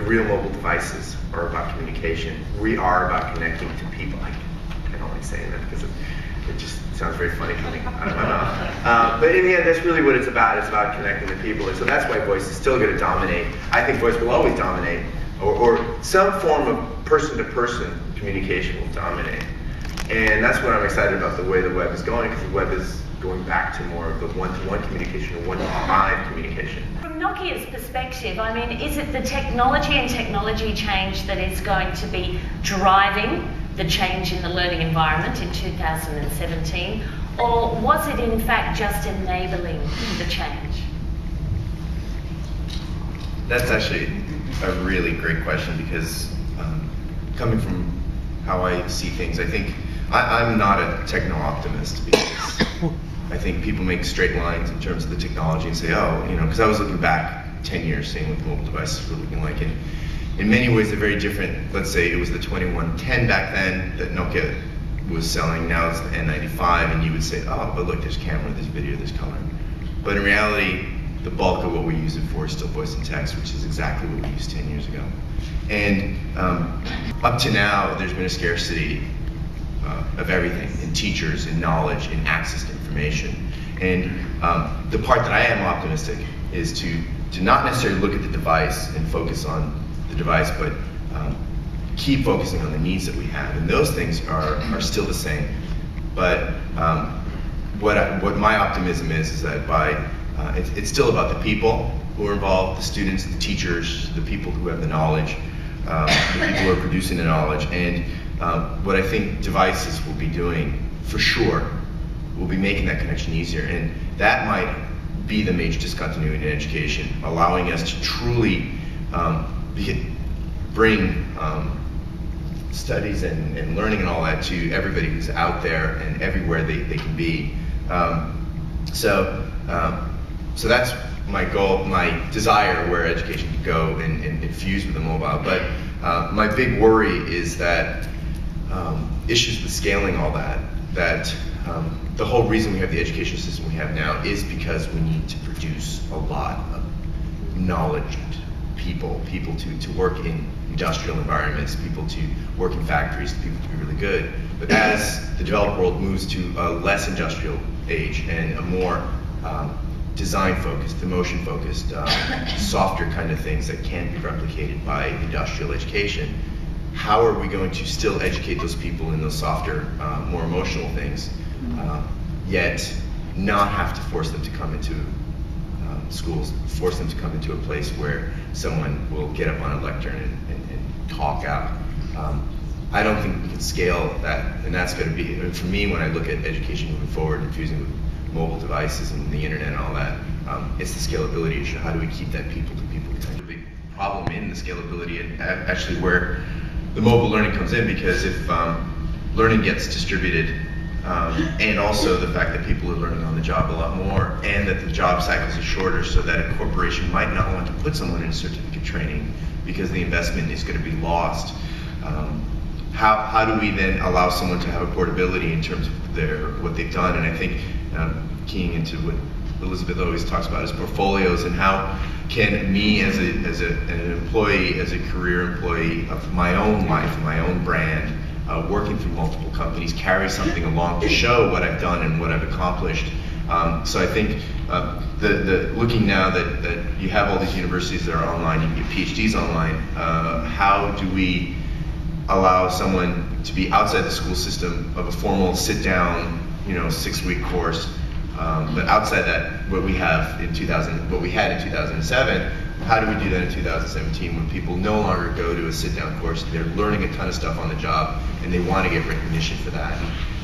the real mobile devices are about communication. We are about connecting to people. I can only say that because it just sounds very funny coming out of my mouth. But in the end, that's really what it's about. It's about connecting to people. And so that's why voice is still going to dominate. I think voice will always dominate, or some form of person-to-person communication will dominate. And that's what I'm excited about, the way the web is going, because the web is going back to more of the one-to-one communication or one-to-five communication. From Nokia's perspective, I mean, is it the technology and technology change that is going to be driving the change in the learning environment in 2017, or was it in fact just enabling the change? That's actually a really great question, because coming from how I see things, I think I'm not a techno-optimist, because I think people make straight lines in terms of the technology and say, oh, you know, because I was looking back 10 years, seeing what the mobile devices were looking like, and in many ways they're very different. Let's say it was the 2110 back then that Nokia was selling, now it's the N95, and you would say, oh, but look, there's camera, there's video, there's color. But in reality, the bulk of what we use it for is still voice and text, which is exactly what we used 10 years ago. And up to now, there's been a scarcity of everything, in teachers, in knowledge, in access to information. And the part that I am optimistic is to not necessarily look at the device and focus on the device, but keep focusing on the needs that we have. And those things are still the same. But what my optimism is that by, it's still about the people who are involved, the students, the teachers, the people who have the knowledge, the people who are producing the knowledge. And what I think devices will be doing, for sure, will be making that connection easier. And that might be the major discontinuity in education, allowing us to truly bring studies and learning and all that to everybody who's out there and everywhere they can be. So that's my goal, my desire, where education could go and infuse with the mobile. But my big worry is that issues with scaling all that, the whole reason we have the education system we have now is because we need to produce a lot of knowledge, people to work in industrial environments, people to work in factories, people to be really good. But as the developed world moves to a less industrial age and a more design-focused, emotion-focused, softer kind of things that can be replicated by industrial education, how are we going to still educate those people in those softer, more emotional things, yet not have to force them to come into schools, force them to come into a place where someone will get up on a lectern and talk out? I don't think we can scale that, and that's going to be, for me, when I look at education moving forward, infusing with mobile devices and the internet and all that, it's the scalability issue. How do we keep that people-to-people connection? The big problem in the scalability, and actually where the mobile learning comes in, because if learning gets distributed, and also the fact that people are learning on the job a lot more, and that the job cycles are shorter, so that a corporation might not want to put someone in a certificate training because the investment is going to be lost. How do we then allow someone to have a portability in terms of what they've done? And I think keying into what Elizabeth always talks about is portfolios, and how can me as an employee, as a career employee of my own life, my own brand, working through multiple companies, carry something along to show what I've done and what I've accomplished. So I think looking now that you have all these universities that are online, you can get PhDs online, how do we allow someone to be outside the school system of a formal sit-down, you know, 6-week course, but outside that, what we had in 2007, how do we do that in 2017 when people no longer go to a sit-down course? They're learning a ton of stuff on the job, and they want to get recognition for that.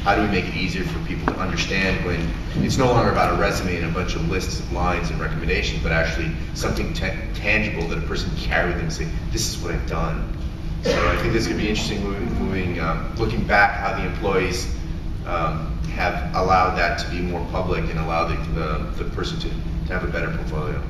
How do we make it easier for people to understand when it's no longer about a resume and a bunch of lists of lines and recommendations, but actually something tangible that a person can carry with them and say, this is what I've done. So I think this could be interesting, looking back how the employees have allowed that to be more public and allow the person to have a better portfolio.